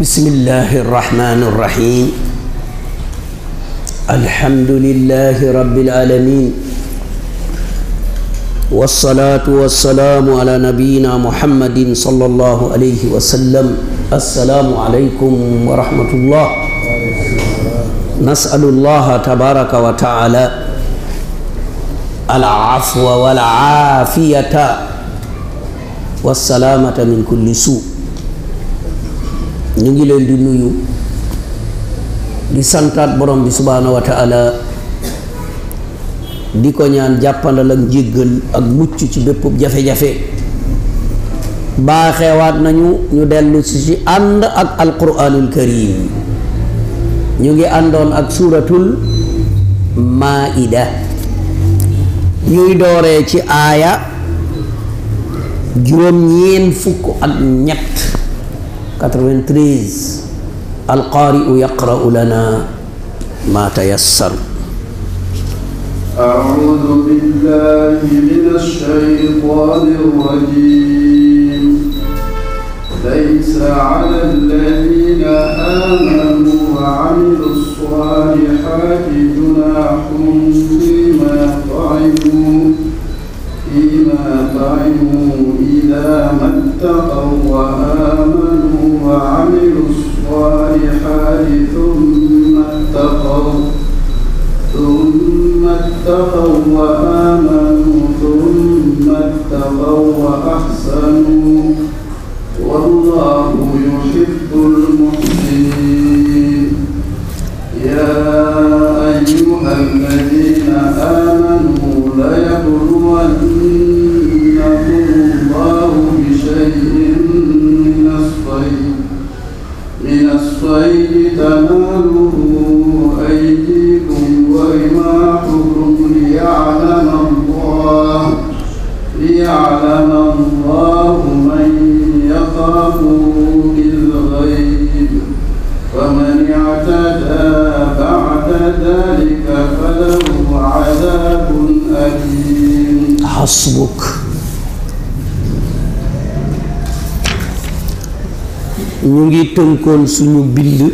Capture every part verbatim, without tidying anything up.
Bismillahirrahmanirrahim. Alhamdulillahi Rabbil Alamin. Wassalatu wassalamu ala nabiyyina Muhammadin sallallahu alaihi wasallam. Assalamu alaikum warahmatullah. Nas'alullaha tabaraka wa ta'ala al-afwa wal-afiyata wassalamata min kulli su'. Ñu ngi leen di nuyu di santaat borom bi subhanahu wa ta'ala di ko ñaan jàppandal ak jéggal ak mucc ci bépp jafe-jafe baaxewaat nañu ñu dellu ci ci ànd ak alquranul karim. Ñu ngi àndoon ak suratul maida ñuy dooree ci aaya juróom ñeen fukk ak ñett quatre-vingt-treize. Al-qari'u yaqra'u lana ma tayassar. A'udhu billahi minash shaytanir rajim. Laysa 'alal ladina amanu wa 'amilus salihati junahun fima ta'imu fima ta'imu idha mattaqaw wa amanu وعملوا الصالحات ثم اتقوا ثم اتقوا وآمنوا ثم اتقوا وأحسنوا والله يحب المحسنين يا أيها الذين آمنوا ليبلونكم الله بشيء من الصيد تناله أيديكم ورماحكم ليعلم الله ليعلم الله من يخافه بالغيب فمن اعتدى بعد ذلك فله عذاب أليم. حسبك. Ñu ngi tënkoon suñu bind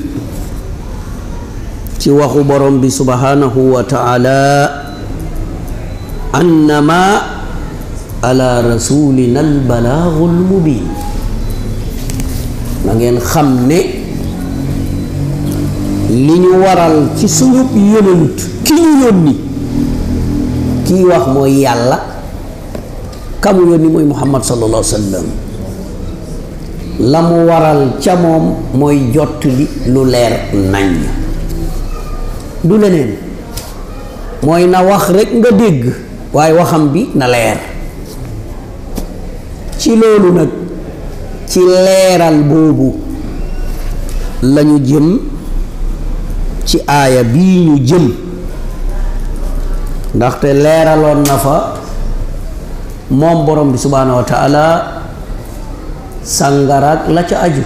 ci waxu borom bi subhanahu wa ta'ala annama ala rasulina al-balaghul mubin. Na ngeen xam ne li ñu waral ci suñu yonent ki ñu yónni kii wax mooy yàlla kamu yónni mooy Muhammad sallallahu alayhi wa sallam. Lamu waral ca moom mooy jot li lu leer nañ du leneen mooy na wax rek nga dégg waaye waxam bi na leer ci loolu nag ci leeral boobu lañu jëm ci aaya bii ñu jëm ndaxte leeraloon na fa moom borom bi subhanahu wa ta'ala sangaraat la ca aju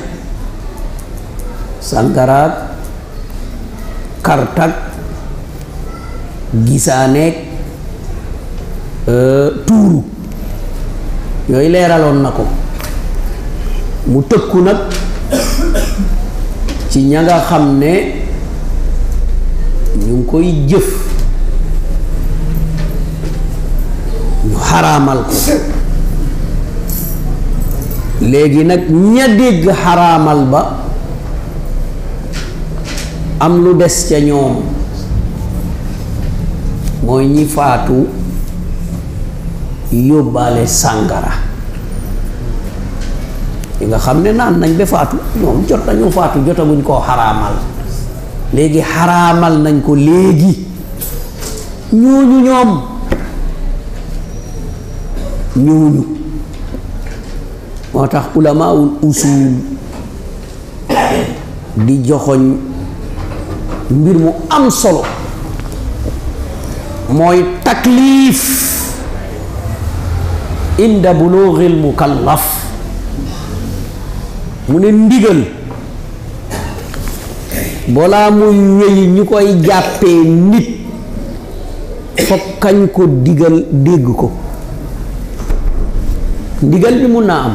sangaraat kartak gisaaneek euh, tuuru yooyu leeraloon na ko mu tëkku nag ci ña nga xam ne ñu ngi koy jëf ñu xaraamal ko léegi nag ña dégg xaraamal ba am lu des ca ñoom mooy ñi faatu yóbbaale sàngara yi nga xam ne naan nañ ba faatu ñoom jot nañu faatu jotaguñ koo xaraamal léegi xaraamal nañ ko léegi ñooñu ñoom ñooñu moo tax ulamaul usul di joxoñ mbir mu am solo mooy taklif inda bulughil mukallaf mu ne ndigal balaa muy wéy ñu koy jàppee nit fokk kañ ko digal dégg ko ndigal bi mun naa am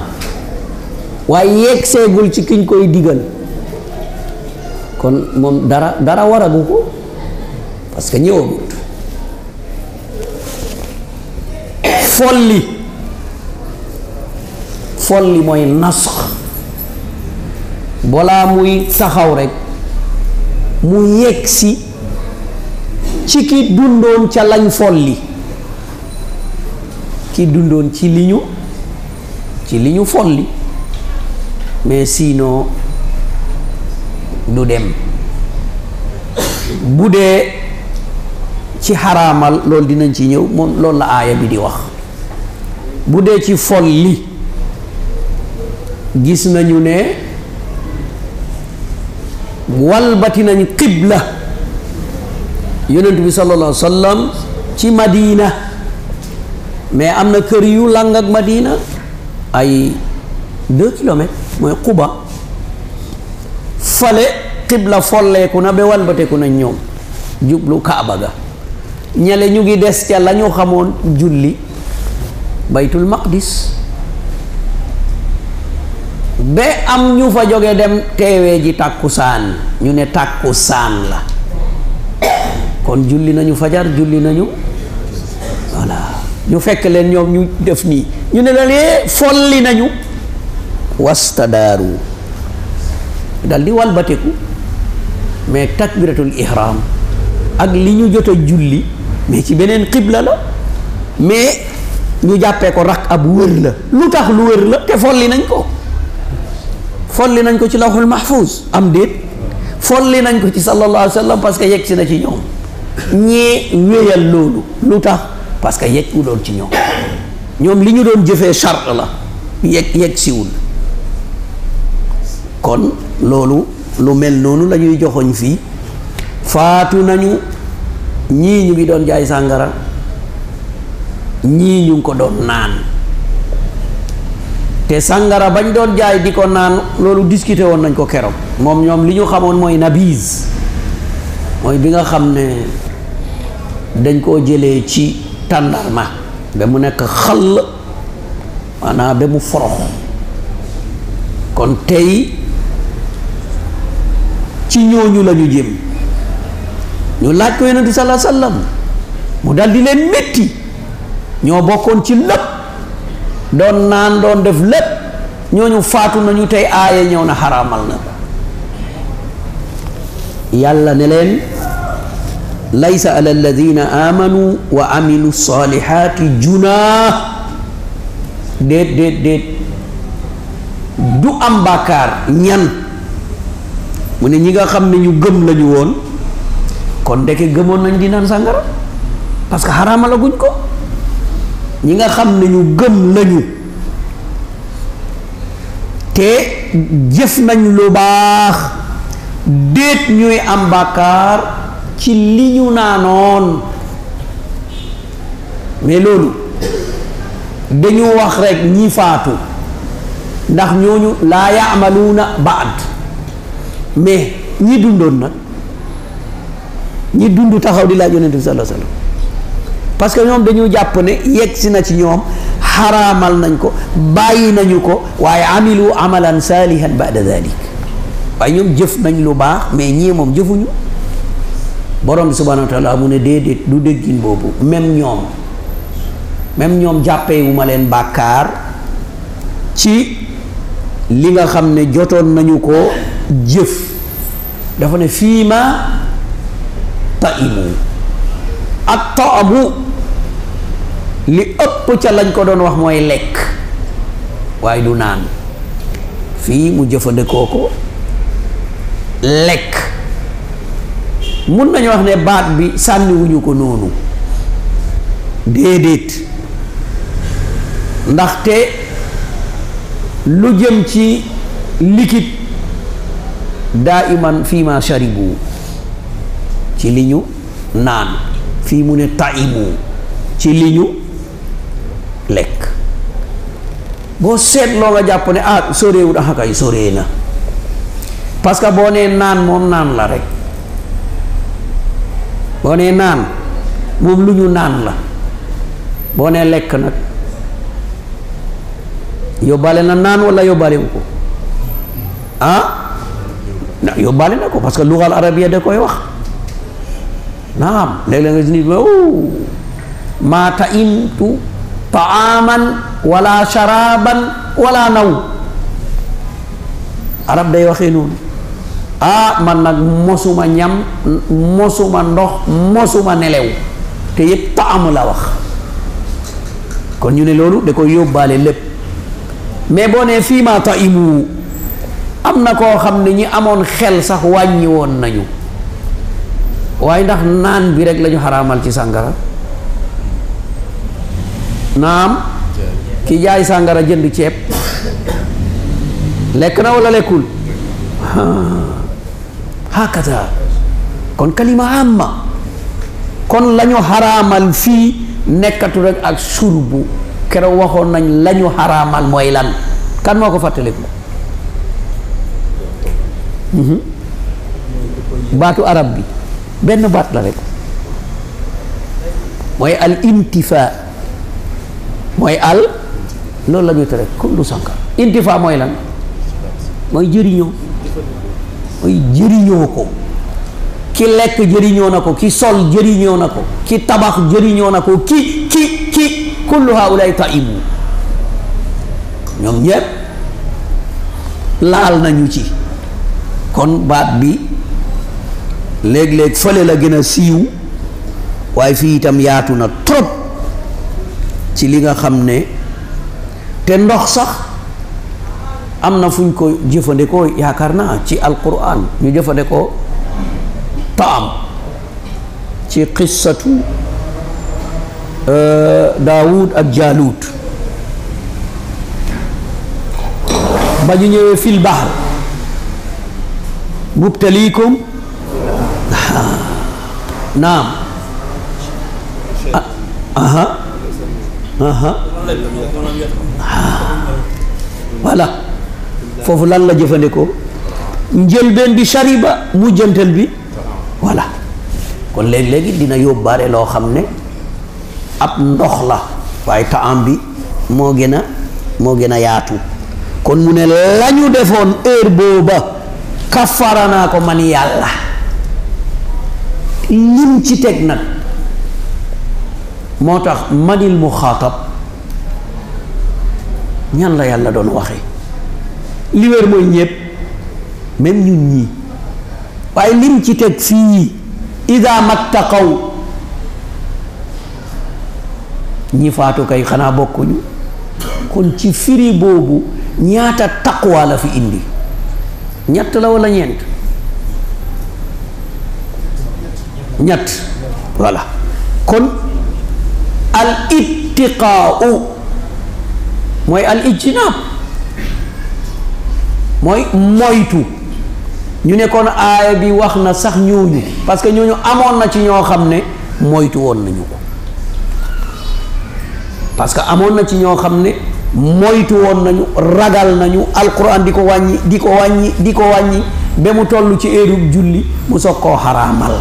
waaye yegseegul ci kiñ koy digal kon moom dara dara waragu ko parce que ñëwagut folli folli mooy nasx balaa muy taxaw rek mu yegsi ci ki dundoon ca lañ folli ki dundoon ci liñu ci liñu folli mais sinon du dem bu dee ci xaraamal loolu dinañ ci ñëw moom loolu la aaya bi di wax bu dee ci folli gis nañu ne walbati nañ qibla yonent bi sallallahu alayhi wa sallam ci madina mais am na kër yu lang ak madina ay deux kilomètres mooy Quba fale qibla folleeku na be walbateku na ñoom jublu kaaba ga ñale ñu ngi des ca lañu xamoon julli baytul maqdis be am ñu fa joge dem teewe ji takkusaan ñu ne takkusaan la kon julli nañu fajar julli nañu voilà ñu fekk leen ñoom ñu def nii ñu ne leen folli nañu wastadaru daldi walbateku mais takbiratul ihram ak li ñu jota julli mais ci beneen qibla la mais ñu jàppee ko rak ab wër la lu tax lu wër la te folli nañ ko folli nañ ko ci lawhul mahfuz am déet folli nañ ko ci sallallahu alayhi wa sallam parce que yegsi na ci ñoom ñee wéyal loolu lu tax parce que yeggu doon ci ñoom ñoom li ñu doon jëfee charte la yeg yegsiwul kon loolu lu mel noonu la ñuy joxoñ fii faatu nañu ñii ñu ngi doon jaay sàngara ñii ñu ngi ko doon naan te sàngara bañ doon jaay di ko naan loolu discuté woon nañ ko keroog moom ñoom li ñu xamoon mooy nabis mooy bi nga xam ne dañ koo jëlee ci tàndarma ba mu nekk xal maanaam ba mu forox kon tey ci ñooñu lañu jëm ñu laaj ko yonent bi sallallahu alayhi wa sallam mu dal di leen metti ñoo bokkoon ci lépp doon naan doon def lépp ñooñu faatu nañu tey aaye ñëw na xaraamal na yàlla ne leen laysa ala alladhina amanu wa amilu salihati junah déet déet déet du am bàkkaar ñan mu ne ñi nga xam ne ñu gëm lañu woon kon ndeke gëmoon nañ di naan sàngara parce que xaraamala guñ ko ñi nga xam ne ñu gëm lañu te jëf nañ lu baax déet ñuy am bàkkaar ci li ñu naanoon mais loolu dañu wax rek ñi faatu ndax ñooñu laa yaamaluuna baad mais ñi dundoon nag ñi dund taxaw di laaj yonent bi sallallahu alayhi wa sallam parce que ñoom dañu jàpp ne yegsi na ci ñoom xaraamal nañ ko bàyyi nañu ko waaye amilu amalan salihan ba'da dhalik waaye ñoom jëf nañ lu baax mais ñii moom jëfuñu borom bi subhanahu wa taala mu ne déedéet du déggin boobu même ñoom même ñoom jàppee wu ma leen bàkkaar ci li nga xam ne jotoon nañu ko jëf dafa ne fii ma taimu ak taamu li ëpp ca lañ ko doon wax mooy lekk waaye du naan fii mu jëfandikoo ko lekk mun nañu wax ne baat bi sànniwuñu ko noonu déedéet ndaxte lu jëm ci liquide daiman fi ma sharibu ci li ñu naan fii mu ne taimu ci li ñu lekk boo seetloo nga jàpp ne ah soreewut ah kay soree na parce que boo nee naan moom naan la rek boo nee naan moom lu ñu naan la boo nee lekk nag yóbbaale na naan wala yóbbaale wu ko ah. يقبلين أكو بس اللغة العربية ده كوي وخ نعم ليلة جنيد ما تئمت طعاما ولا شرابا ولا نوم Arab day waxee noonu ah man nag mosuma ñam mosuma ndox mosuma nelew te yëpp taamu la wax kon ñu ne loolu da ko yóbbaale lépp mais boo nee fii ma taimu am na koo xam ne ñi amoon xel sax wàññi woon nañu waaye ndax naan bi rek lañu xaraamal ci sàngara naam ki jaay sàngara jënd ceeb lekk na wala lekkul hakata kon kalima amma kon lañu xaraamal fii nekkatu rek ak surbu keroog waxoon nañ lañu xaraamal mooy lan kan moo ko fàttaliku baatu arab bi benn baat la rek mooy al intifa mooy al loolu la ñuy tere kullu sànkar intifa mooy lan mooy jëriñoo mooy jëriñoo ko ki lekk jëriñoo na ko ki sol jëriñoo na ko ki tabax jëriñoo na ko ki ki ki kullu haulay taimu ñoom ñëpp laal nañu ci kon baat bi léeg-léeg fële la gën a siiw waaye fii itam yaatu na trop ci li nga xam ne te ndox sax am na fuñ ko jëfandikoo yaakaar naa ci alquran ñu jëfandikoo taam ci qissatu Daawud ak Jaalut ba ñu ñëwee fil bahr mubtaliikum naam aha aha voilà foofu lan la jëfandikoo njëlbeen bi shariba mujjantal bi voilà kon léeg-léegi dina yóbbaale loo xam ne ab ndox la waaye taam bi moo gën a moo gën a yaatu kon mu ne lañu defoon heure booba kafara naa ko man yàlla lim ci teg nag moo tax manil mu xaatab ñan la yàlla doon waxe li wér mooy ñëpp même ñun ñi waaye lim ci teg fii ida mattaqaw ñi faatu kay xanaa bokkuñu kon ci firi boobu ñaata taqwa la fi indi ñett la wala ñeent ñett voilà kon al ittiqaau mooy al ijtinaab mooy moytu ñu ne kon aaya bi wax na sax ñooñu parce que ñooñu amoon na ci ñoo xam ne moytu woon nañu ko parce que amoon na ci ñoo xam ne moytu woon nañu ragal nañu alquran di ko wàññi di ko wàññi di ko wàññi ba mu toll ci eerub julli mu soog koo xaraamal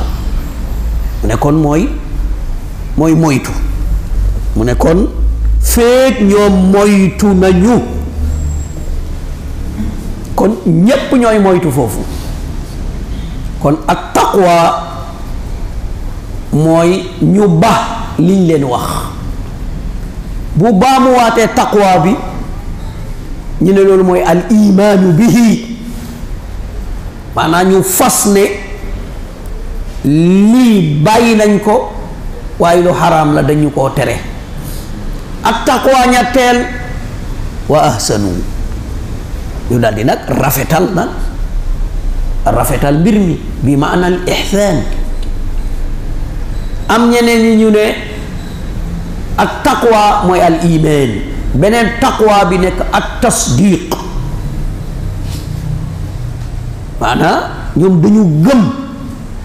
mu ne kon mooy mooy moytu mu ne kon feek ñoom moytu nañu kon ñépp ñooy moytu foofu kon ak taqwa mooy ñu ba liñ leen wax bu baa mu waatee taqwa bi ñu ne loolu mooy al imaanu bihi maanaam ñu fas ne lii bàyyi nañ ko waaye lu xaraam la dañu koo tere ak taqwa ñetteel wa ahsanu ñu daal di nag rafetal nag rafetal mbir mi bi maana al ihsan am ñeneen ñi ñu ne ak taqwa mooy al iman beneen taqwa bi nekk ak tasdiq maana ñoom dañu gëm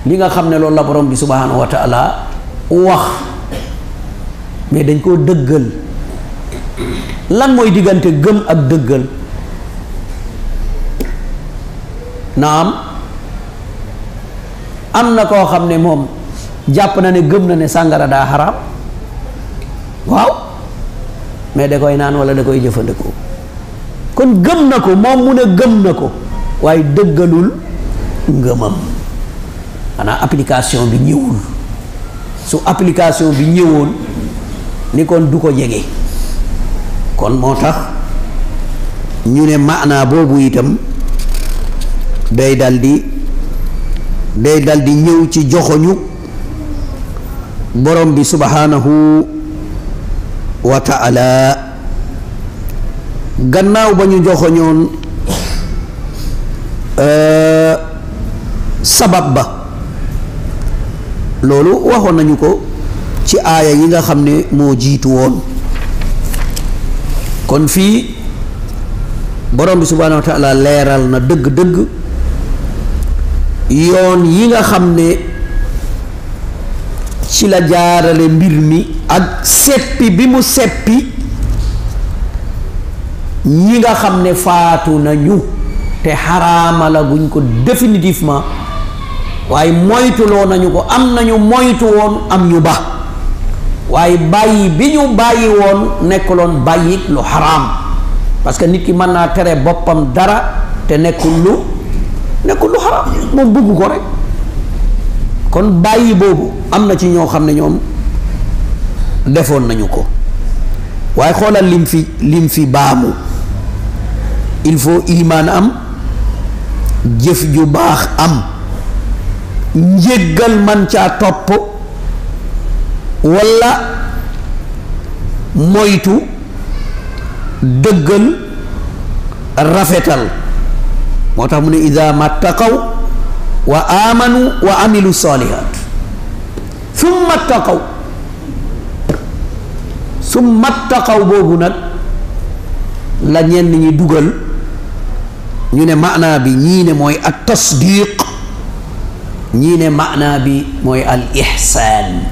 li nga xam ne loolu la borom bi subhanahu wa taala wax mais dañ koo dëggal lan mooy diggante gëm ak dëggal naam am na koo xam ne moom jàpp na ne gëm na ne sàngara daa xaraam waaw mais da koy naan wala da koy jëfandikoo kon gëm na ko moom mu ne gëm na ko waaye dëggalul ngëmam xanaa application bi ñëwul su application bi ñëwoon ni kon du ko jege kon motax ñu ne maana bobu itam day daldi day daldi ñëw ci joxoñu borom bi subhanahu wa ta'ala gannaaw bañu joxoñoon euh sabab ba lolu waxon nañu ko ci aya yi nga xamne mo jitu won kon fi borom bi subhanahu wa ta'ala leral na deug deug yoon yi nga xamne ci la jaarale mbir mi ak seppi bi mu seppi ñi nga xamne faatu nañu te harama la guñ ko définitivement waye moytulo nañu ko am nañu moytu won am ñu ba waye bayyi biñu bayyi won nekkulon bayyi lu haram parce que nit ki man na téré bopam dara te nekul lu nekul lu haram mo bëgg ko rek kon bayyi bobu amna ci ño xamne ñom defon nañu ko waye xolal lim fi lim fi baamu il faut iman am jëf ju baax am njéggal man ca top wala moytu dëggal rafetal motax mu ne idha mattaqaw wa amanu wa amilu salihat thumma taqaw thumma taqaw bobu nak la ñen ñi duggal ñu ne maana bi ñi ne moy at tasdiq ñi ne maana bi moy al ihsan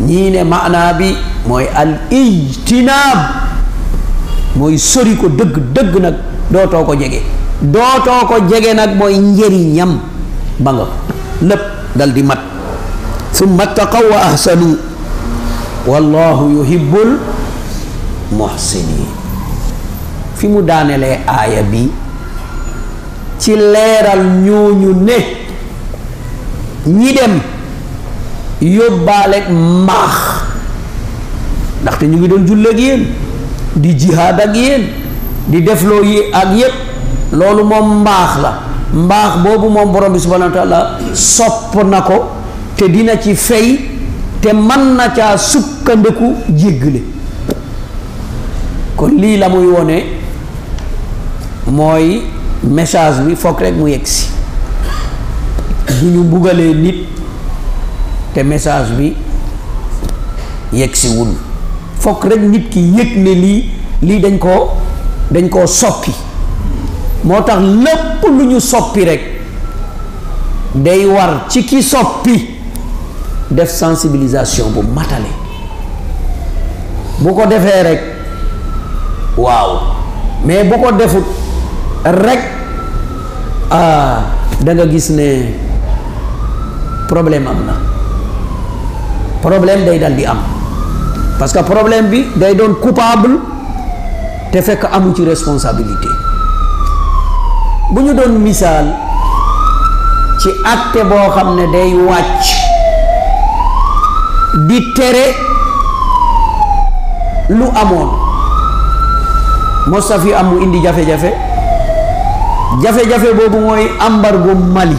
ñi ne maana bi moy al ijtinab moy sori ko deug deug nak doto ko jégué doto ko jégué nak moy njeriñam ba nga lepp dal di mat thumma taqaw wa ahsanu wallahu yuhibbul muhsinin fi mu daanele aya bi ci leral ñooñu ne ñi dem yobbalek maax ndax te ñu ngi doon julle ak yeen di jihad ak yeen di def lo yi ak yépp loolu mom maax la maax bobu mom borom bi subhanahu wa ta'ala sopp nako te dina ci fey te man na ca sukkandeku jéggelé kon li la muy woné moy message bi fokk rek mu yexi duñu bugalé nit té message bi yexi wul fokk rek nit ki yek né li li dañ ko dañ ko soppi motax lepp luñu soppi rek day war ci ki soppi def sensibilisation bu matalé bu ko défé rek waaw mais bu ko defut rek ah da nga gis ne problème am na problème day dal di am parce que problème bi day doon coupable te fekk amu ci responsabilité bu ñu doon misal ci acte bo xam ne day wacc di tere lu amoon Mostafi amu indi jafé jafé jafé jafé bobu moy embargo Mali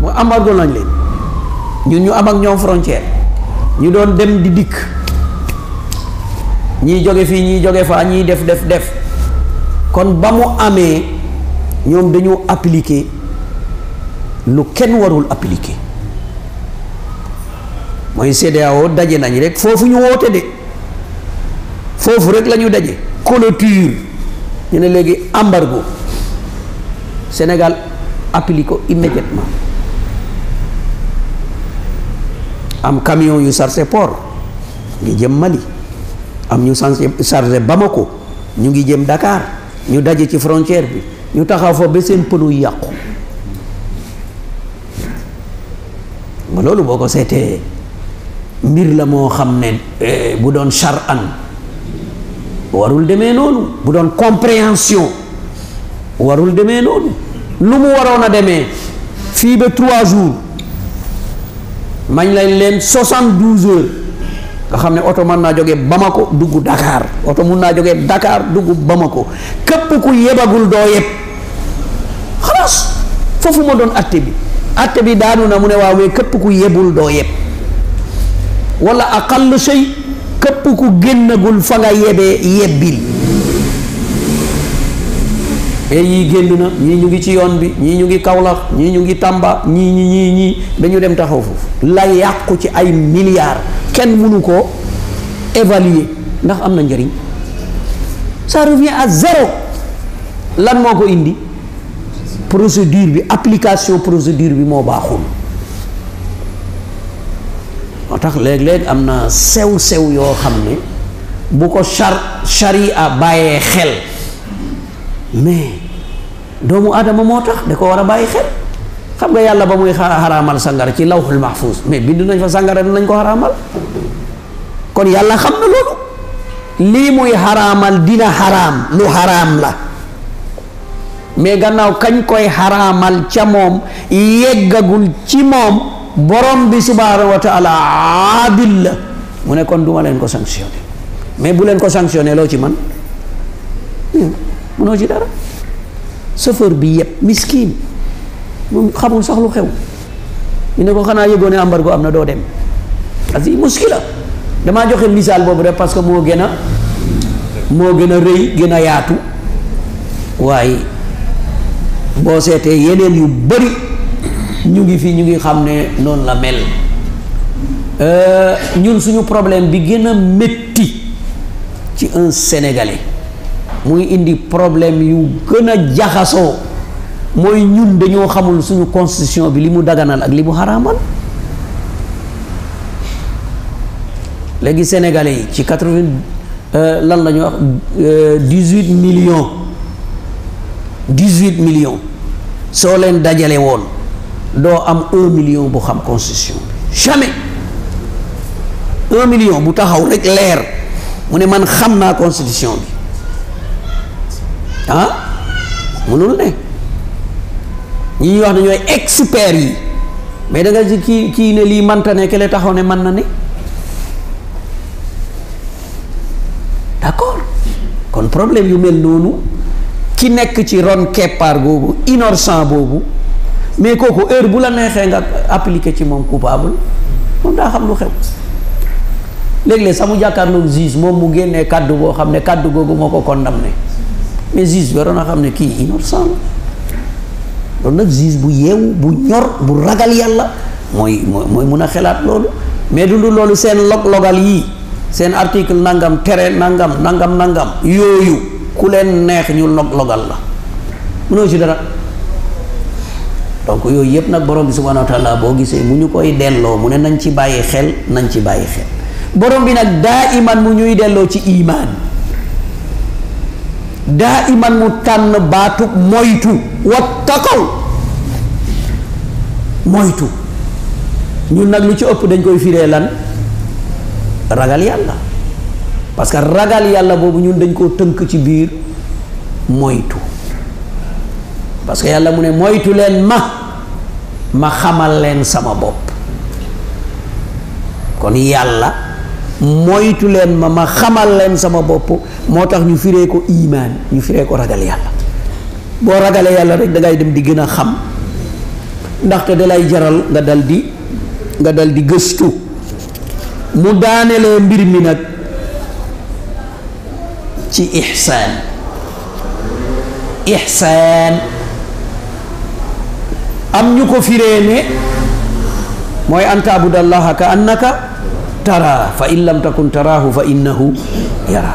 mo embargo lañ leen ñun ñu am ak ñom frontière ñu doon dem di dik ñi joggé fi ñi joggé fa ñi def def def kon ba mu amé ñom dañu appliquer lu kenn warul appliquer moy C D A O dajé nañ rek fofu ñu woté dé fofu rek lañu dajé clôture ñu né légui embargo Sénégal applique immédiatement am camion yu chargé port ngi jëm Mali am ñu chargé Bamako ñu ngi jëm Dakar ñu dajé ci frontière bi ñu taxaw fo be seen pneu yaqku mo lolu boko sété mbir la mo xamné bu doon char'an warul demé nonu bu don compréhension warul demee noonu lu mu waroon a demee fii ba trois jours mañ lay leen soixante-douze heures nga xam ne oto mën naa jóge Bamako dugg Dakar oto mën naa jóge Dakar dugg Bamako képp ku yebagul doo yeb xalaas foofu ma doon atte bi atte bi daanu na mu ne waawee képp ku yebul doo yeb wala aqall shay képp ku génnagul fa nga yebee yebbil et yi génn na ñi ñu ngi ci yoon bi ñi ñu ngi Kaolack ñi ñu ngi Tamba ñi ñi ñi ñi dañu dem taxaw foofu la yàqu ci ay milliards kenn mënu ko évaluer ndax am na njariñ ça revient à zéro lan moo ko indi procédure bi application procédure bi moo baaxul moo tax léeg-léeg am na sew sew yoo xam ne bu ko char charia bàyyee xel mais doomu adama moo tax da ko war a bàyyi xel xam nga yàlla ba muy xaraamal sangara ci lawhul mahfuz mais bind nañ fa sangara nañ ko xaraamal kon yàlla xam na loolu lii muy xaraamal dina xaraam lu xaraam la mais gannaaw kañ koy xaraamal ca moom yeggagul ci moom borom bi subhanahu wa taala aadil la mu ne kon duma leen ko sanctionné mais bu leen ko sanctionné loo ci man mënoo ci dara chauffeur bi yëpp miskin moom xamul sax lu xew ñu ne ko xanaa yëgoon ne embargo am na doo dem asi muskila damaa joxe misaal boobu rek parce que moo gën a moo gën a rëy gën a yaatu waaye boo seetee yeneen yu bëri ñu ngi fi ñu ngi xam ne noonu la mel ñun suñu problème bi gën a métti ci un Sénégalais muy indi problème yu gën a jaxasoo mooy ñun dañoo xamul suñu constitution bi li mu daganal ak li mu xaraamal léegi sénégalais yi ci quatre-vingts lan la ñu wax dix-huit millions dix-huit millions soo leen dajale woon doo am un million bu xam constitution bi jamais un million bu taxaw rek leer mu ne man xam naa constitution bi ah mënul ne ñi ñuy wax ne ñooy expert yi mais da nga ci kii kii ne lii manta ne kele taxaw ne man na ne d'accord kon problème yu mel noonu ki nekk ci ron keppaar googu innocent boobu mais kooku heure bu la neexee nga appliquer ci moom coupable moom daa xam lu xew léeg-léeg sax mu jàkkaarloog juge moom mu génnee kàddu boo xam ne kàddu googu moo ko condamné mais juge waroon a xam ne kii innocent la loolu nag juge bu yeewu bu ñor bu ragal yàlla mooy mooy mun a xelaat loolu mais dundu loolu seen log-logal yii seen article nangam tere nangam nangam nangam yooyu ku leen neex ñu log-logal la mënoo ci dara donc yooyu yëpp nag borom bi subhanahu wa taala boo gisee mu ñu koy delloo mu ne nañ ci bàyyi xel nañ ci bàyyi xel borom bi nag daa iman mu ñuy delloo ci iman daa iman mu tànn baatu moytu wattaqaw moytu ñun nag lu ci ëpp dañ koy firee lan ragal yàlla parce que ragal yàlla boobu ñun dañ koo tënk ci biir moytu parce que yàlla mu ne moytu leen ma ma xamal leen sama bopp kon yàlla moytu leen ma ma xamal leen sama bopp moo tax ñu firee ko iman ñu firee ko ragal yàlla boo ragalee yàlla rek da ngay dem di gën a xam ndaxte da lay jaral nga dal di nga dal di gëstu mu daanelee mbir mi nag ci ihsaan ihsaan am ñu ko firee ne mooy an taabudallaha ka annaka tara fa in lam takun tarahu fa innahu yara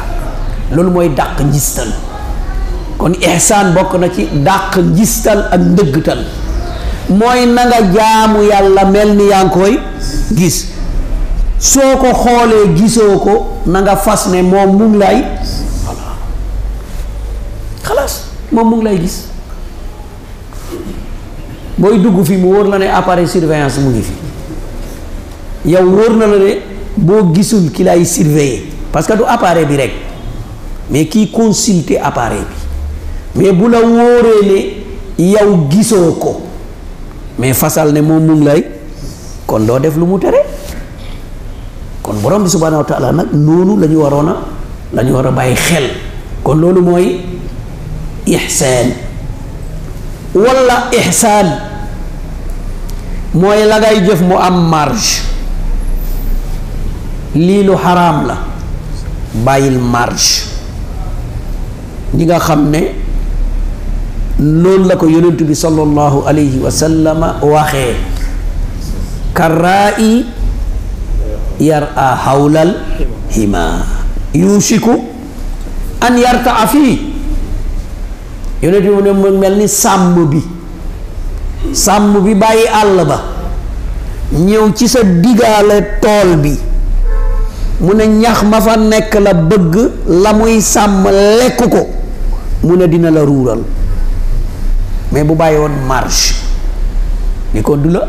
loolu mooy dàq njistal kon ihsaan bokk na ci dàq njistal ak ndëggtal mooy na nga jaamu yàlla mel ni yaa ngi koy gis soo ko xoolee gisoo ko na nga fas ne moom mu ngi lay xalaas moom mu ngi lay gis booy dugg fi mu wóor la ne appareil surveillance mu ngi fi yow wóor na la ne boo gisul ki lay surveiller parce que du appareil bi rek mais kii consulter appareil bi mais bu la wóoree ne yow gisoo ko mais fasal ne moom mu ngi lay kon doo def lu mu tere kon borom bi subhanahu wa taala nag noonu la ñu waroon a la ñu war a bàyyi xel kon loolu mooy ihsaan wala ihsaan mooy la ngay jëf mu am marge lii lu xaraam la bàyyil marge ñi nga xam ne loolu la ko yonent bi sallallahu alayhi wa sallam waxee karaa'i yar'a hawlal hima yushiku an yarta'a fii yonent bi mu ne mu mel ni sàmm bi sàmm bi bàyyi àll ba ñëw ci sa digaale tool bi mu ne ñax ma fa nekk la bëgg la muy sàmm lekk ko mu ne dina la ruural mais bu bàyyi woon marge ni ko du la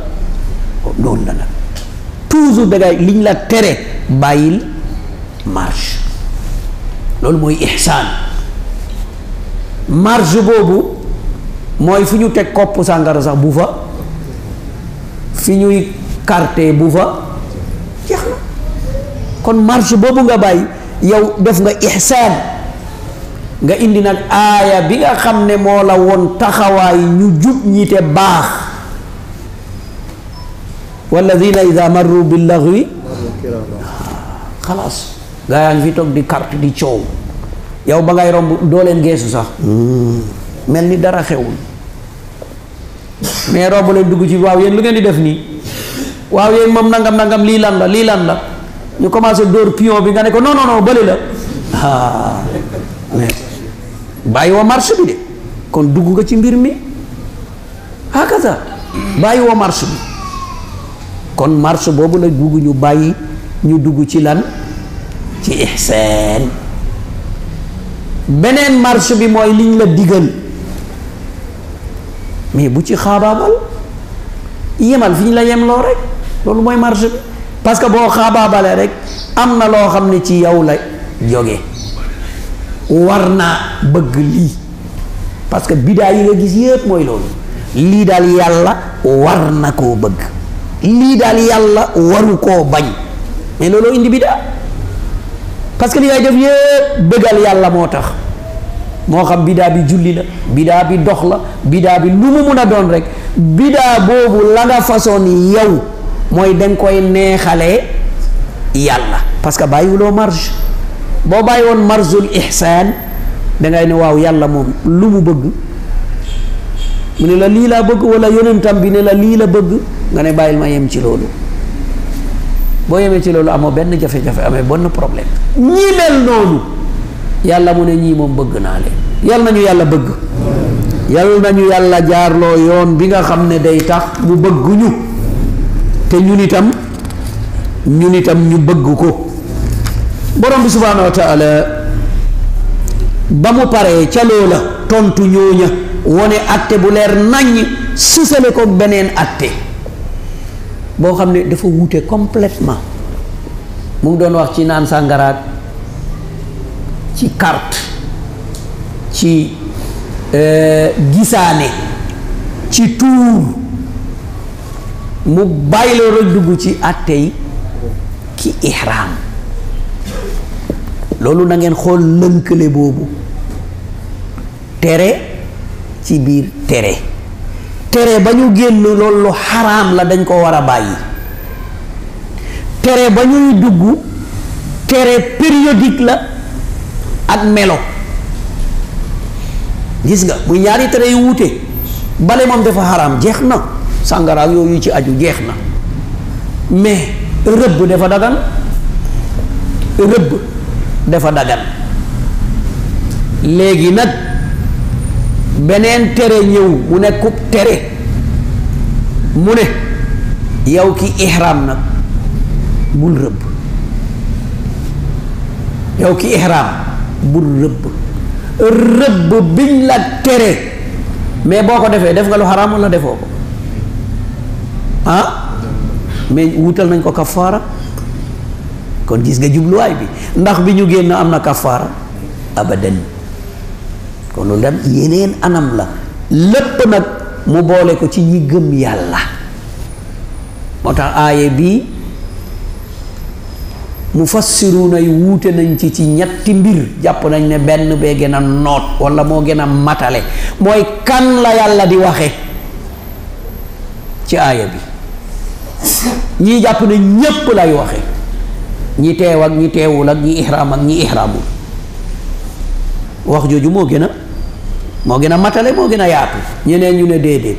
doon la nag toujours dangay liñ la tere bàyyil marge loolu mooy ihsaan marge boobu mooy fi ñu teg kopp sàngara sax bu fa fi ñuy carte bu fa jeex na kon marge boobu nga bàyyi yow def nga ihsaan nga indi nag aaya bi nga xam ne moo la woon taxawaay ñu jub ñi te baax walladina ida marru billaghwi xalaas gaa yaa ngi fi toog di carte di coow yow ba ngay romb doo leen geesu sax mel ni dara xewul mais romb leen dugg ci waaw yéen lu ngeen di def nii waaw yéen moom nangam nangam lii lan la lii lan la ñu commencé dóor pion bi nga ne ko non non non bële la bàyyi wa marche bi de kon dugg nga ci mbir mi hakaza bàyyi wa marche bi kon marche boobu la bugg ñu bàyyi ñu dugg ci lan ci ihsaan beneen marche bi mooy liñ la digal mais bu ci xaabaabal yemal fi ñu la yemloo rek loolu mooy marche bi parce que boo xaabaabalee rek am na loo xam ne ci yow la jóge war naa bëgg lii parce que bidaa yi nga gis yépp mooy loolu lii daal yàlla war na koo bëgg lii daal yàlla waru koo bañ mais looloo indi bidaa parce que li ngay def yépp bëggal yàlla moo tax moo xam bidaa bi julli la bidaa bi dox la bidaa bi lu mu mun a doon rek bidaa boobu la nga façon yow mooy danga koy neexalee yàlla parce que bàyyiwuloo marge boo bàyyi woon marzul ihsaan dangay ne waaw yàlla moom lu mu bëgg mu ne la lii laa bëgg wala yonentam bi ne la lii la bëgg nga ne bàyyil ma yem ci loolu boo yemee ci loolu amoo benn jafe-jafe amee benn problème ñi mel noonu yàlla mu ne ñii moom bëgg naa leen yal nañu yàlla bëgg yal nañu yàlla jaarloo yoon bi nga xam ne day tax mu bëgg ñu te ñun itam ñun itam ñu bëgg ko borom bi subhanahu wa taala ba mu paree ca loola tontu ñooña wone atte bu leer nañ susale ko beneen atte boo xam ne dafa wuute complètement mu ngi doon wax ci naan sàngaraat ci carte ci gisaane ci tuur mu bàyyi loo rek dugg ci atte yi ki ihram loolu na ngeen xool lënkale boobu tere ci biir tere tere ba ñu génn loolu lu xaraam la dañ ko war a bàyyi tere ba ñuy dugg tere périodique la ak melo gis nga bu ñaari tere yu wuute bale moom dafa xaraam jeex na sàngara yooyu ci aju jeex na mais rëbb dafa dagan rëbb dafa dagan léegi nag beneen tere ñëw mu ne kub tere mu ne yow ki ihram nag bul rëbb yow ki ihram bul rëbb rëbb biñ la tere mais boo ko defee def nga lu xaraam wala defoo ko ah mais wutal nañ ko kafaara kon gis nga jubluwaay bi ndax bi ñu génn am na kafaara abadan kon loolu tam yeneen anam la lépp nag mu boole ko ci ñi gëm yàlla moo tax aaye bi mufassiruna yu wuute nañ ci ci ñetti mbir jàpp nañ ne benn bee gën a noot wala moo gën a matale mooy kan la yàlla di waxe ci aaye bi ñi jàpp ne ñepp lay waxe ñi teew ak ñi teewul ak ñi ihram ak ñi ihramul wax joju moo gën a moo gën a matale moo gën a yaatu ñeneen ñu ne déedéet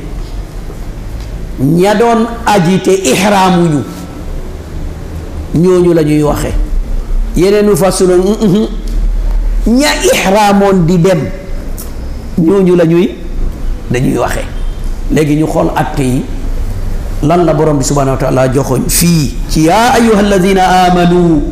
ña doon aji te ihramuñu ñooñu la ñuy waxe yeneen fasulon ña ihramoon di dem ñooñu la ñuy dañuy waxe léegi ñu xool atte yi lan la borom bi subhanahu wa ta'ala joxoñ fi ci ya ayyuhalladhina amanu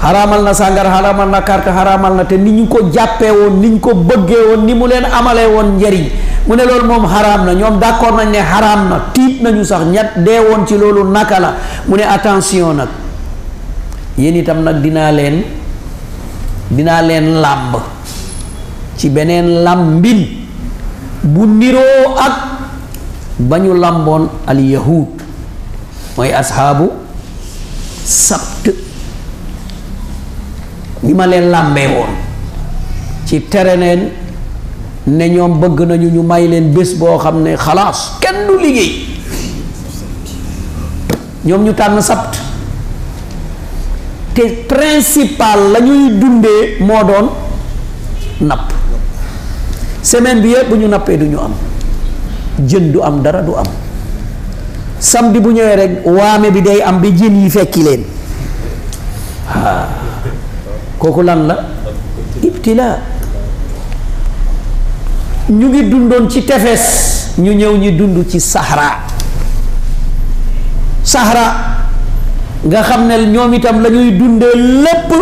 haramal na sangar haramal na carte haramal na te ni ñu ko jappé won ni ñu ko bëggé won ni mu leen amalé won njariñ mu ne lool mom haram na ñom d'accord nañ né haram na tiit nañu sax ñat dé won ci loolu naka la mu né attention nak yeen itam nak dina leen dina leen lamb ci benen lambin bu niro ak bañu lambon al yahud moy ashabu sabt nima len lambé won ci terenen ne ñom bëgg nañu ñu may len bes bo xamné xalaas kenn du liggéey ñom ñu tan sabt té principal lañuy dundé mo doon nap semaine bi yépp ñu napé duñu am jën du am dara du am samedi bu ñëwé rek waame bi day am bi jën yi fekki leen ha koku lan la ibtila ñu ngi dundon ci tefes ñu ñew ñi dund ci sahara sahara nga xamné ñoom itam lañuy dundé lepp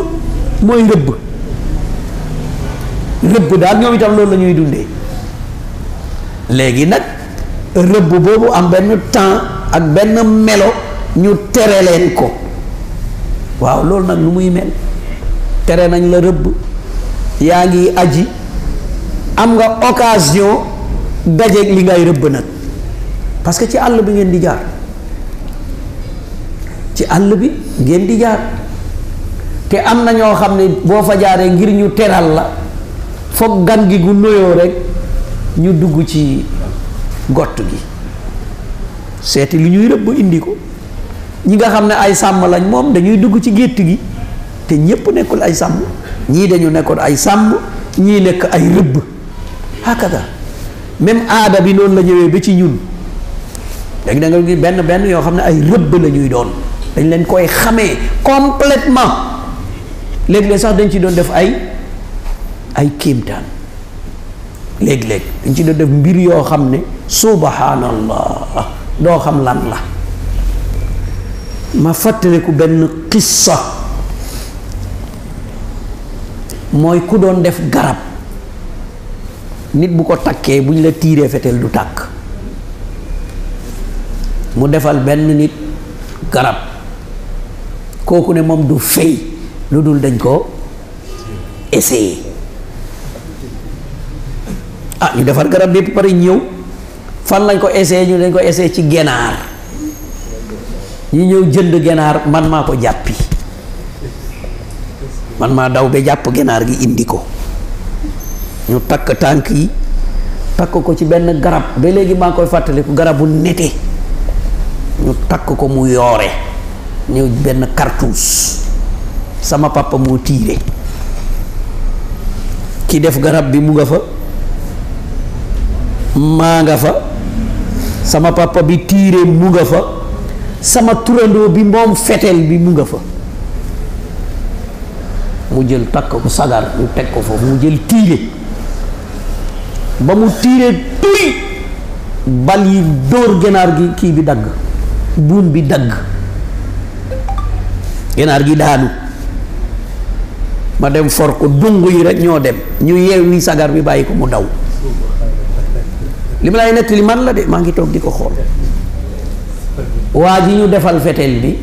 moy reub reub daal ñoom itam loolu lañuy dundé légui nak reub bobu am ben temps ak ben melo ñu téré len ko waaw lool nak lu muy mel téré nañ la reub yaangi aji am nga occasion dajé ak li ngay reub nak parce que ci all bi ngeen di jaar ci all bi ngeen di jaar té am na ño xamné bo fa jaaré ngir ñu téral la fokk gan gi gu noyo rek ñu dugg ci gott gi séti lu ñuy reub indi ko ñi nga xamné ay sam lañ mom dañuy dugg ci gett gi té ñepp nekkul ay sam ñi dañu nekkul ay sam ñi nekk ay reub hakada même aada bi non la ñëwé ba ci ñun dag da nga ngi ben ben yo xamné ay reub lañuy doon dañ leen koy xamé complètement leg leg sax dañ ci doon def ay ay kimtan leg leg dañ ci do def mbir yo xamné subhanallah do xam lan la ma fataleku ben qissa moy ku don def garab nit bu ko takke buñ la tiré fetel du tak mu defal ben nit garab koku ne mom du fey ludul dañ ko essayer ah ñu defar garab bi paré ñew fan lañ ko essayé ñu dañ ko essayé ci genar ñi ñew jënd genar man mako jappi man ma daw be japp genar gi indi ko ñu tak tank yi tak ko ci ben garab be légui ma koy fatali ko garabu nété ñu tak ko mu yoré ñew ben cartouche sama papa mo tiré ki def garab bi mu nga fa ma nga fa sama papa bi tiré mu nga fa sama turando bi mom fetel bi mu nga fa mu jël tak ko sagar mu tek ko fofu mu jël tiré ba mu tiré tuy bal yi door genar gi ki bi dag buun bi dag genar gi daanu ma dem for ko dungu yi rek ñoo dem ñu yewi sagar bi bayiko mu daw limay netti li man la de ma ngi tok diko xol waji ñu defal fetel bi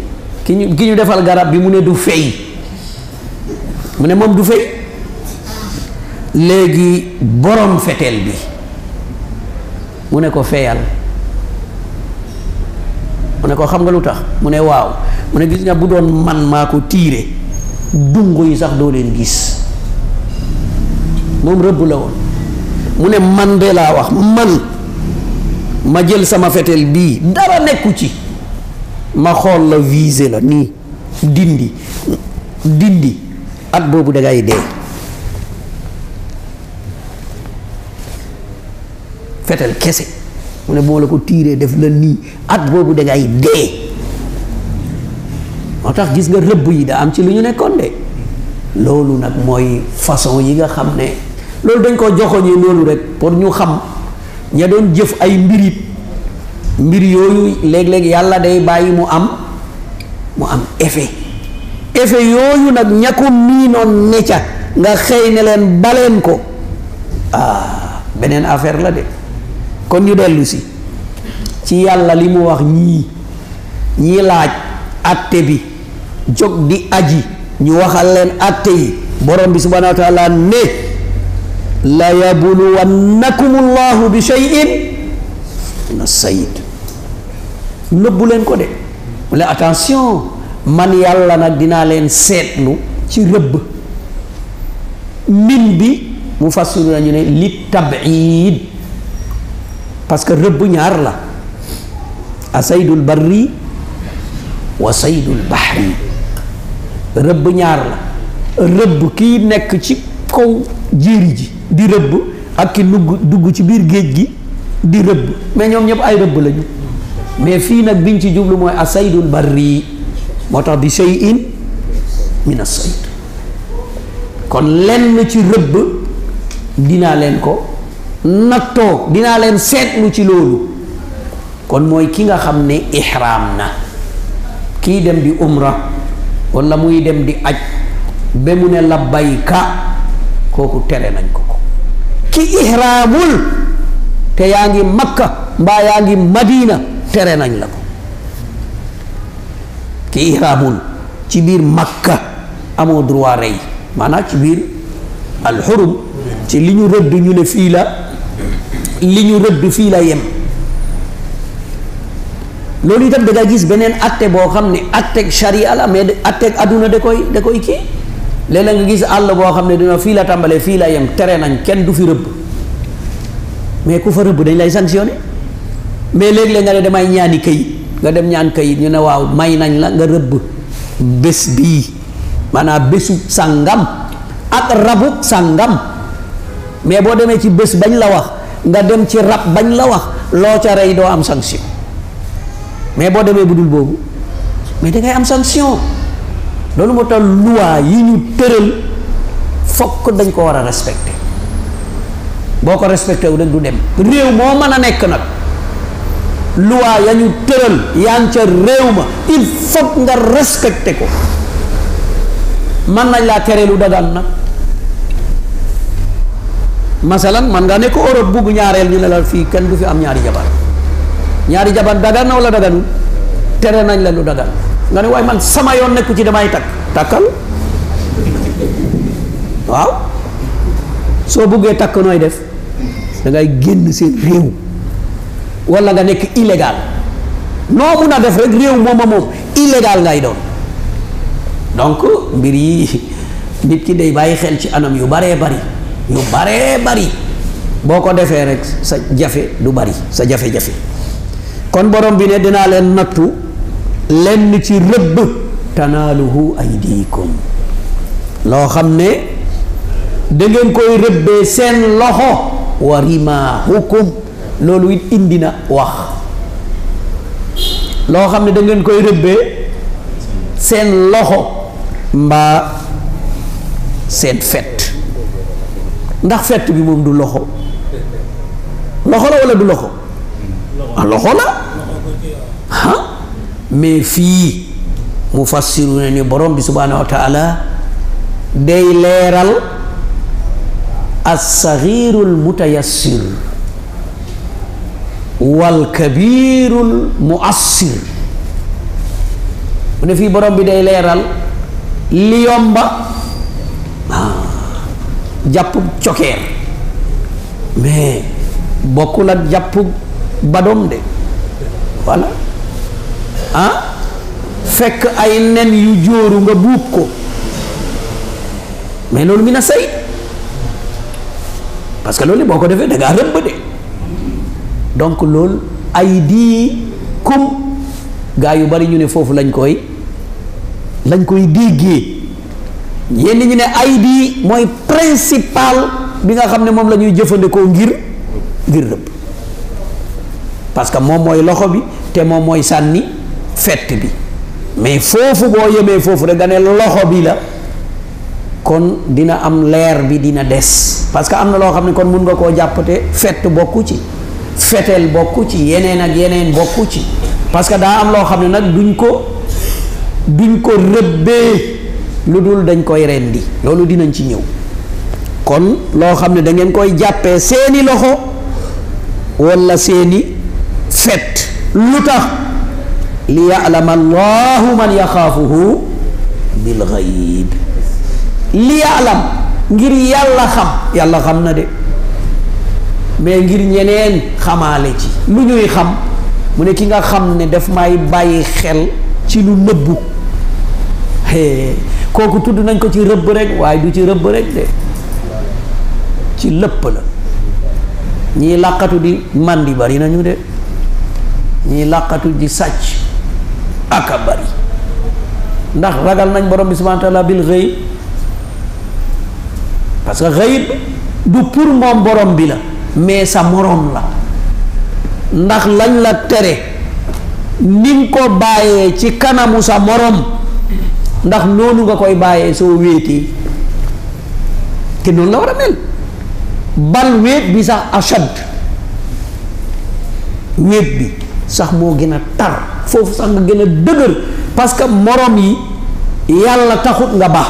ki ñu defal garab bi mu ne du fey mu ne mom du fey léegi borom fetel bi mu ne ko feyal mu ne ko xam nga lu tax mu ne waaw mu ne gis nga bu doon man maa ko tiire dungu yi sax doo leen gis moom rëbb la woon mu ne man de laa wax man ma jël sama fetel bi dara nekku ci ma xool la visé la nii dindi dindi at boobu da ngay dee fetel kese mu ne boo la ko tiiree def la nii at boobu da ngay dee moo tax gis nga rëbb yi da am ci lu ñu nekkoon de loolu nag mooy façon yi nga xam ne loolu dañ ko joxoñee loolu rek pour ñu xam ña doon jëf ay mbirit mbir yooyu léeg-léeg yàlla day bàyyi mu am mu am effet effet yooyu nag ña ko miinoon ne ca nga xëy ne leen baleen ko ah beneen affaire la de kon ñu dellu si ci yàlla li mu wax ñii ñi laaj atte bi jóg di aji ñu waxal leen atte yi borom bi subhanahu wa taala ne la yabluwannakumullahu bi shay'in min as-sayd nëbbu leen ko de mais attention man yàlla nag dinaa leen seetlu ci rëbb min bi mu fassiru nañu ne li tab'id parce que rëbb ñaar la asaydul barri wa saydul bahri rëbb ñaar la rëbb ki nekk ci kaw jéeri ji di rëbb ak ki dugg ci biir géej gi di rëbb mais ñoom ñëpp ay rëbb lañu mais fii nag biñ ci jublu mooy asaydul barri moo tax bi shay'in min as-sayd kon lenn ci rëbb dinaa leen ko nattoo dinaa leen seetlu ci loolu kon mooy ki nga xam ne ihram na kii dem di umra wala muy dem di aj ba mu ne labbayka kooku tere nañ ko ko ki ihramul te yaa ngi makka mbaa yaa ngi madina tere nañ la ko ki ihramul ci biir makka amoo droit rey maanaam ci biir alxurum ci li ñu rëdd ñu ne fii la li ñu rëdd fii la yem loolu itam da nga gis beneen atte boo xam ne atteeg sharia la mais atteeg aduna da koy da koy kii léeg-léeg nga gis àll boo xam ne dina fii la tàmbalee fii la yem tere nañ kenn du fi rëbb mais ku fa rëbb dañ lay sanctionné mais léeg-léeg nga ne damay ñaani kayit nga dem ñaan kayit ñu ne waaw may nañ la nga rëbb bés bii maanaam bésu sàngam ak rabu sàngam mais boo demee ci bés bañ la wax nga dem ci rab bañ la wax loo ca rey doo am sanction mais boo demee bu dul boobu mais da ngay am sanction loolu moo tax loi yi ñu tëral fokk dañ ko war a respecté boo ko respecté wu rek du dem réew moo mën a nekk nag loi ya ñu tëral yaa ngi ca réew ma il faut nga respecté ko man nañ laa tere lu dagan nag masalan man nga nekk Europe bugg ñaareel ñu ne la fii kenn du fi am ñaari jabar ñaari jabar dagan na wala daganul tere nañ la lu dagan nga ne waaye man sama yoon nekku ci damay takk takkal waaw soo buggee takk nooy def da ngay génn seen réew wala nga nekk illégal noo mun a def rek réew moom a moom illégal ngay doon donc mbir yi nit ki day bàyyi xel ci anam yu baree bari yu baree bari boo ko defee rek sa jafe du bari sa jafe-jafe kon borom bi ne dinaa leen nattu lenn ci rëbb tanaaluhu aydiikum loo xam ne da ngeen koy rëbbee seen loxo wa rimaahukum loolu it indi na wax loo xam ne da ngeen koy rëbbee seen loxo mbaa seen fet ndax fet bi moom du loxo loxo la wala du loxo ah loxo la ah mais fii mu fassiru ne ni borom bi subhanahu wa taala day leeral as-saghirul mutayassir wal kabirul mu'assir mu ne fii borom bi day leeral li yomba jàppug cokkeer mais bokkul ak jàppug badom de voilà ah fekk ay nen yu jooru nga buub ko mais loolu mi na say parce que loolu boo ko defee da ngaa rëbb de donc loolu ay di kum gaa yu bari ñu ne foofu lañ koy lañ koy déggee yenn ñi ne I D mooy principal bi nga xam ne moom la ñuy jëfandikoo ngir ngir rëbb parce que moom mooy loxo bi te moom mooy sànni fett bi mais foofu boo yemee foofu rek nga ne loxo bi la kon dina am leer bi dina des parce que am na loo xam ne kon mun nga koo jàppate fett bokku ci feteel bokku ci yeneen ak yeneen bokku ci parce que daa am loo xam ne nag duñ ko duñ ko rëbbee ludul dañ koy rendi lolou dinañ ci ñew kon lo xamne da ngeen koy jappé seeni loxo wala seeni fet lutax li ya'lam Allahu man yakhafuhu bil ghaib li ya'lam ngir yalla xam yalla xam na de mais ngir ñeneen xamalé ci lu ñuy xam mu ne ki nga xamne daf may bayyi xel ci lu neub he koku tuddu nañ ko ci reub rek way du ci reub rek de ci lepp la ñi laqatu di mandi bari nañu de ñi laqatu di sacc akabari ndax ragal nañ borom bi subhanahu wa ta'ala bil ghaib parce que ghaib du pour mom borom bi la mais sa morom la ndax lañ la téré ning ko bayé ci kanamu sa morom ndax nonu nga koy baye so wété té non la wara mel bal wét bi sax ashad wét bi sax mo gëna tar fofu sax nga gëna dëgër parce que morom yi yalla taxut nga ba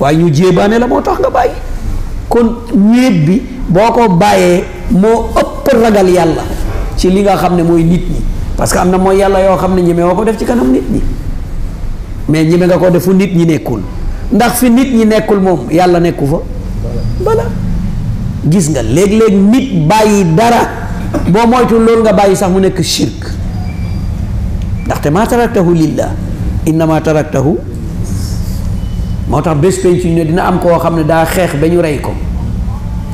way ñu jébané la mo tax nga baye kon wét bi boko baye mo ëpp ragal yalla ci li nga xamné moy nit ñi parce que amna moy yalla yo xamné ñëmé wako def ci kanam nit ñi mais ñi nga ko defu nit ñi nekkul ndax fi nit ñi nekkul mom yalla nekku fa bala gis nga leg leg nit bayyi dara bo moytu lool nga bayyi sax mu nek shirk ndax te ma taraktahu lillah inna ma taraktahu motax bes pey ci ne dina am ko xamne da xex bañu ray ko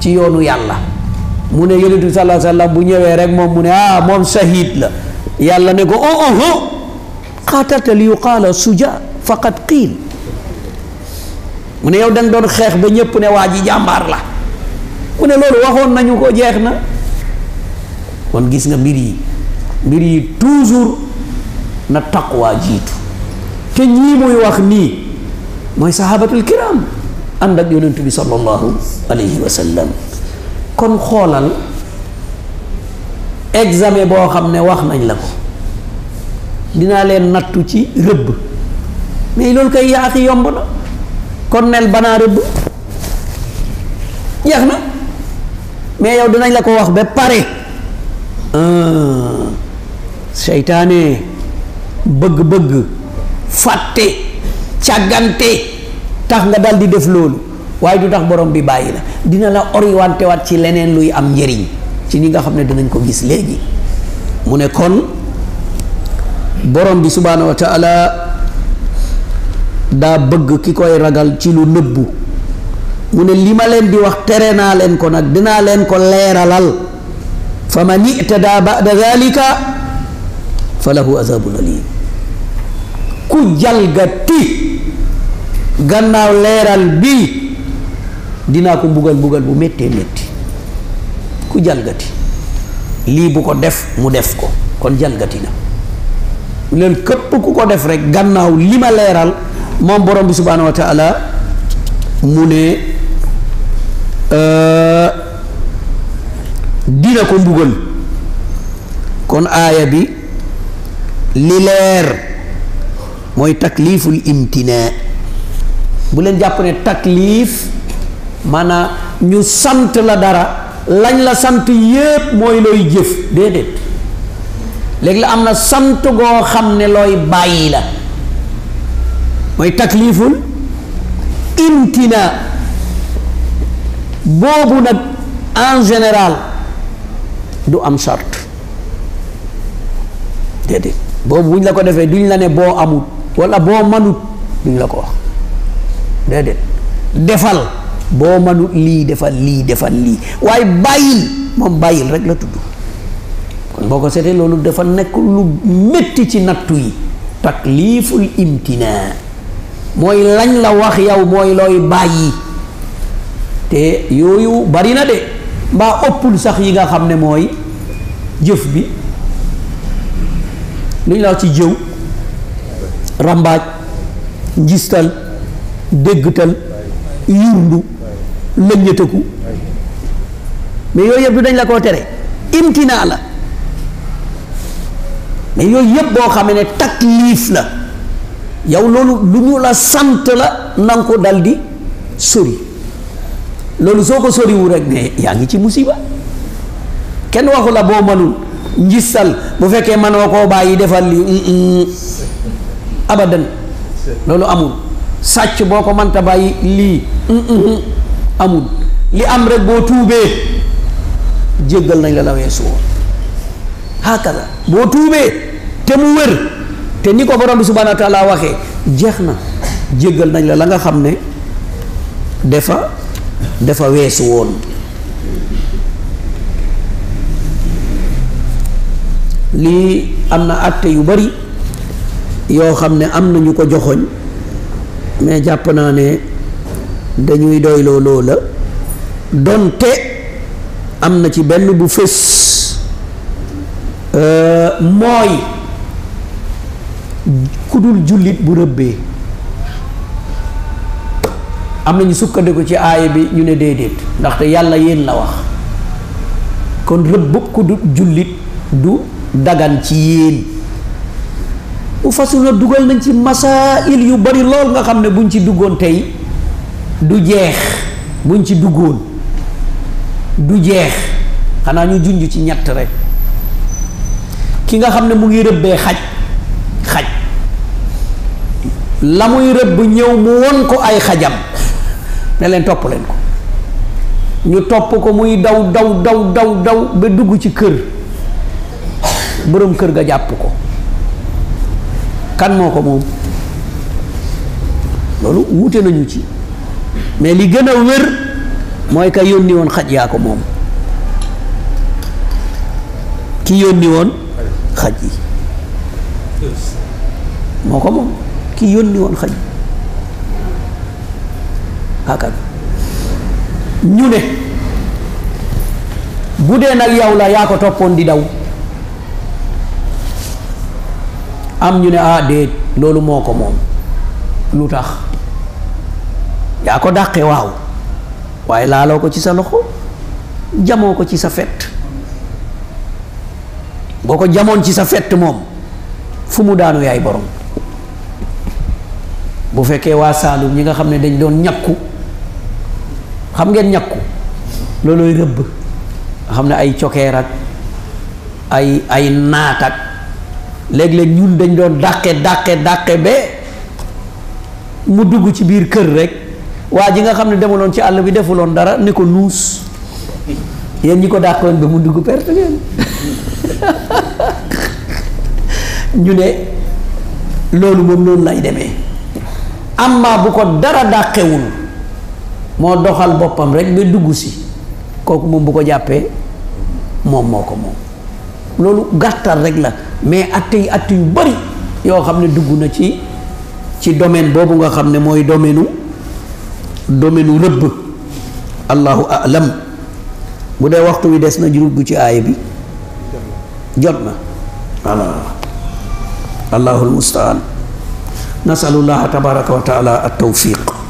ci yoonu yalla mu ne yunus sallallahu alayhi wasallam bu ñewé rek mom mu ne ah mom shahid la yalla ne ko oh oh qatat li yuqala suja faqad qil mune yow dang doon xex ba ñepp ne waji jambar la mune lolu waxon nañu ko jeexna kon gis nga mbir yi mbir yi toujours na taqwa jitu te ñi moy wax ni moy sahabatul kiram and ak yonentou bi sallallahu alayhi wa sallam kon xolal examen bo xamne wax nañ la ko dina len nattu ci reub mais lol kay yaati yomb na kon nel bana reub yaxna mais yow dinañ la ko wax be paré euh shaytané bëgg bëgg faté tiaganté tax nga dal di def lolou way du tax borom bi bayyi la dina la orienté wat ci leneen luy am njeriñ ci ni nga xamné dinañ ko gis légui mu ne kon borom bi subhanahu wa ta'ala da bëgg kikoy ragal ci lu neub mu ne lima len di wax téré na len ko nak dina len ko leralal famani itada ba'da zalika falahu azabun alim ku jalgati gannaaw leral bi dina ko bugal bugal bu metti metti ku jalgati li bu ko def mu def ko kon jalgati na len kep ku ko def rek gannaaw lima leral mom borom bi subhanahu wa ta'ala mune euh dina ko mbugal kon aya bi li leer moy takliful imtina bu len japp ne taklif mana ñu sante la dara lañ la sante yépp moy loy jëf dedet legi la amna sant go xamne loy bayyi la moy takliful imtina Boobu nag en général du am charte déedéet boobu buñ la ko defee duñ la ne boo amut wala boo manut duñ la ko wax déedéet defal boo manut lii defal lii defal lii waaye bàyyil moom bàyyil rek la tudd kon boo ko seetee loolu dafa nekk lu métti ci nattu yi takliful imtina mooy lañ la wax yow mooy looy bàyyi te yooyu bari na de mbaa ëppul sax yi nga xam ne mooy jëf bi luñ la ci jëw rambaaj njistal déggtal yurdu lëññëtëku mais yooyu yëpp dañ la koo tere imtina la mais yooyu yëpp boo xamee ne taklif la yow loolu lu ñu la sant la nang ko dal di sori loolu soo ko soriwu rek ne yaa ngi ci musiba kenn waxu la boo manul njistal bu fekkee manoo koo bàyyi defal li abadan loolu amul sàcc boo ko mënta bàyyi lii amul li am rek boo tuubee jéggal nañ la la weesu woon hakala boo tuubee te mu wér te ni ko borom bi subhanahu wa taala waxee jeex na jéggal nañ la la nga xam ne defa dafa weesu woon lii am na acte yu bari yoo xam ne am na ñu ko joxoñ mais jàpp naa ne dañuy doyloo loola donte am na ci benn bu fës mooy ku dul jullit bu rëbbee am nañu sukkandiku ci aaya bi ñu ne déedéet ndaxte yàlla yéen la wax kon rëbb ku du jullit du dagan ci yéen bu fasul na dugal nañ ci masail yu bari lool nga xam ne buñ ci duggoon tey du jeex buñ ci duggoon du jeex xanaa ñu junj ci ñett rek ki nga xam ne mu ngi rëbbee xaj xaj la muy rëbb ñëw mu won ko ay xajam ne leen topp leen ko ñu topp ko muy daw daw daw daw daw ba dugg ci kër borom kër ga jàpp ko kan moo ko moom loolu wuute nañu ci mais li gën a wér mooy ka yónni woon xaj yaa ko moom ki yónni woon xaj yi moo ko moom ki yónni woon xaj hakal ñu ne bu dee nag yow la yaa ko toppoon di daw am ñu ne ah déet loolu moo ko moom lu tax yaa ko dàqe waaw waaye laaloo ko ci sa loxo jamoo ko ci sa fett boo ko jamoon ci sa fett moom fu mu daanu yaay borom bu fekkee waa Saalum ñi nga xam ne dañ doon ñakku xam ngeen ñakku loolooy rëbb nga xam ne ay cokeer ak ay ay naat ak léeg-léeg ñun dañ doon dàqe dàqe dàqe ba mu dugg ci biir kër rek waa ji nga xam ne demuloon ci àll bi defuloon dara ni ko nuus yéen ñi ko dàqoon ba mu dugg perte ngeen ñu ne loolu moom loolu lay demee amma bu ko dara dàqewul moo doxal boppam rek ba dugg si kooku moom bu ko jàppee moom moo ko moom loolu gàttal rek la mais atte yi atte yu bari yoo xam ne dugg na ci ci domaine boobu nga xam ne mooy domaine domaine rëbb allahu alam bu dee waxtu wi des na dugg ci aaya bi jot na allahul mustaan nasalullaha tabaraka wa taala at tawfiq